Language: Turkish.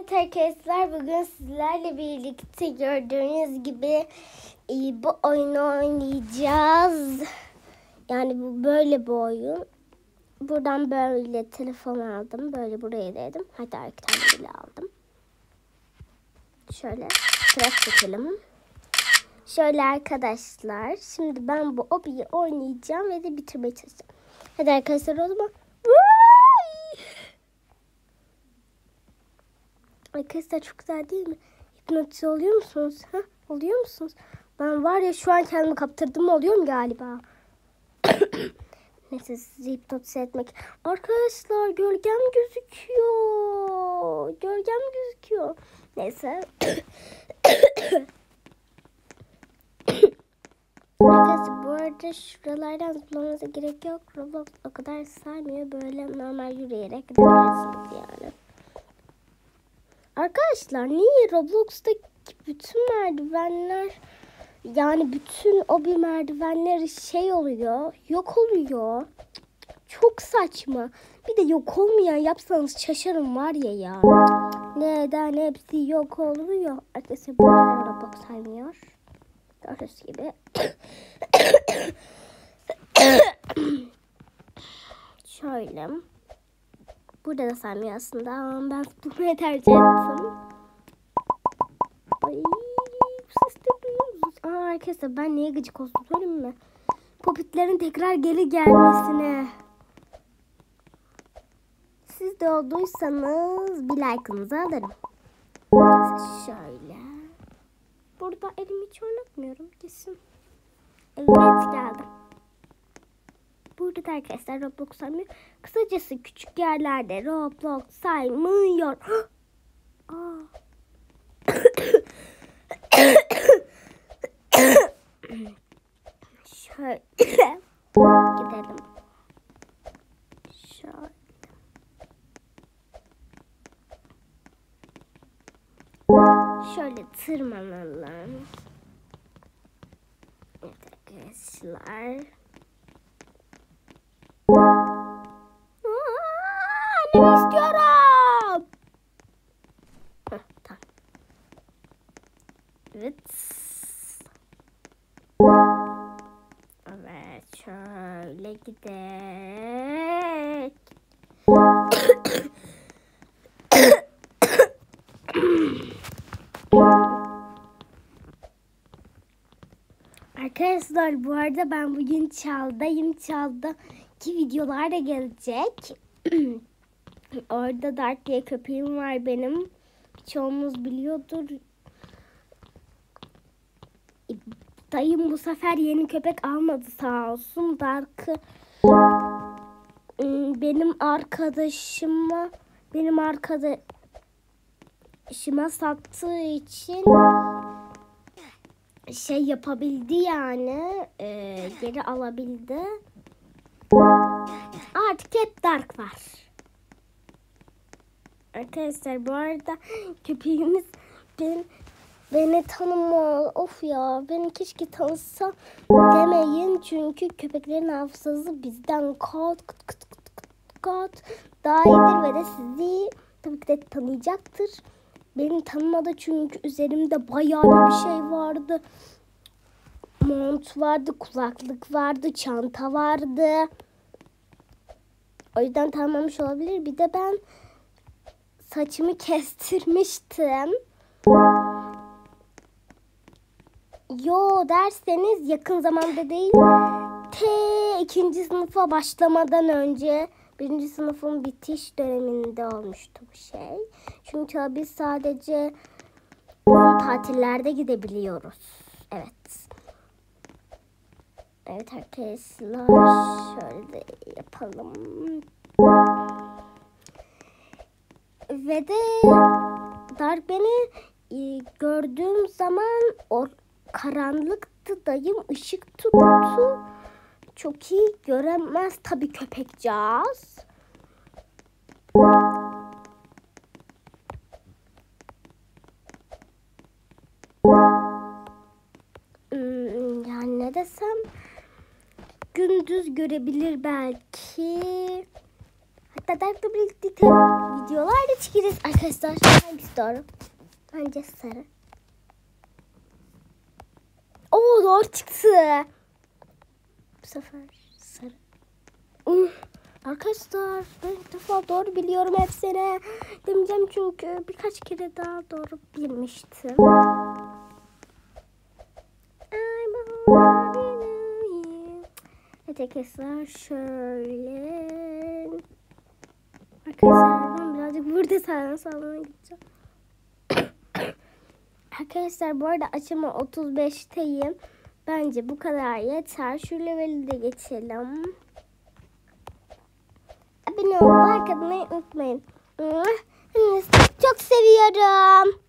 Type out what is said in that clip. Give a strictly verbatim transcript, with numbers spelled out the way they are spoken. Arkadaşlar bugün sizlerle birlikte gördüğünüz gibi e, bu oyunu oynayacağız. Yani bu böyle bir oyun. Buradan böyle telefon aldım. Böyle buraya değdim. Hatta arkadaşlar bile aldım. Şöyle biraz çekelim. Şöyle arkadaşlar. Şimdi ben bu obiyi oynayacağım ve de bitirmeye çalışacağım. Hadi arkadaşlar o zaman. Arkadaşlar çok güzel değil mi? Hipnotize oluyor musunuz? Ha? Oluyor musunuz? Ben var ya şu an kendimi kaptırdım oluyorum galiba. Neyse sizi hipnotize etmek. Arkadaşlar gölgem gözüküyor. Gölgem gözüküyor. Neyse. Arkadaşlar bu arada şuralardan zıplamanıza gerek yok. Roblox o kadar saymıyor. Böyle normal yürüyerek gidebilirsiniz yani. Arkadaşlar niye Roblox'taki bütün merdivenler yani bütün o bir merdivenleri şey oluyor, yok oluyor. Çok saçma. Bir de yok olmayan yapsanız şaşarım var ya ya. Neden hepsi yok oluyor? Arkadaşlar bu arada Roblox saymıyor. Gördüğünüz gibi. Şöyle. Burada da saymıyor aslında ama ben tutmayı tercih ettim. Ay, bu ses de duyuyor. Aa, arkadaşlar ben niye gıcık oldum söyleyeyim mi? Popitlerin tekrar geri gelmesine. Siz de olduysanız bir like'ınızı alırım. Şöyle. Burada elimi hiç oynatmıyorum kesin. Evet geldim. Burada da arkadaşlar Roblox saymıyor. Kısacası küçük yerlerde Roblox saymıyor. Şöyle gidelim. Şöyle. Şöyle tırmanalım. Evet arkadaşlar. İstiyorum. Heh, tamam. Evet. Evet şöyle gidelim. Arkadaşlar bu arada ben bugün çaldayım. Çaldaki videolar da gelecek. Orada Dark diye köpeğim var benim. Çoğumuz biliyordur. Dayım bu sefer yeni köpek almadı sağ olsun. Dark'ı benim arkadaşıma benim arkadaşıma sattığı için şey yapabildi yani. E, geri alabildi. Artık hep Dark var. Arkadaşlar bu arada köpeğimiz ben, beni tanımıyor. Of ya beni keşke tanısa demeyin. Çünkü köpeklerin hafızası bizden kat kat kat kat kat daha iyidir. Ve de sizi tabii ki de tanıyacaktır. Beni tanımadı çünkü üzerimde bayağı bir şey vardı. Mont vardı, kulaklık vardı, çanta vardı. O yüzden tanımamış olabilir. Bir de ben saçımı kestirmiştim. Yo derseniz yakın zamanda değil. T ikinci sınıfa başlamadan önce birinci sınıfın bitiş döneminde olmuştu bu şey. Çünkü biz sadece tatillerde gidebiliyoruz. Evet. Evet arkadaşlar şöyle yapalım. Ve de Dark beni e, gördüğüm zaman o karanlıktı dayım ışık tuttu. Çok iyi göremez tabii köpekcağız. Hmm, yani ne desem gündüz görebilir belki. Hatta Dark'la birlikte diyorlar da çıkacağız arkadaşlar. Hangisi doğru? Bence sarı. Oo, doğru çıktı. Bu sefer sarı. Uh, arkadaşlar ben ilk defa doğru biliyorum hepsini. Demeyeceğim çünkü birkaç kere daha doğru bilmiştim. Evet arkadaşlar şöyle. Arkadaşlar ben birazcık burada sağdan sağdan gideceğim. Arkadaşlar bu arada aşama otuz beşteyim. Bence bu kadar yeter. Şu leveli de geçelim. Abone ol, like atmayı unutmayın. Çok seviyorum.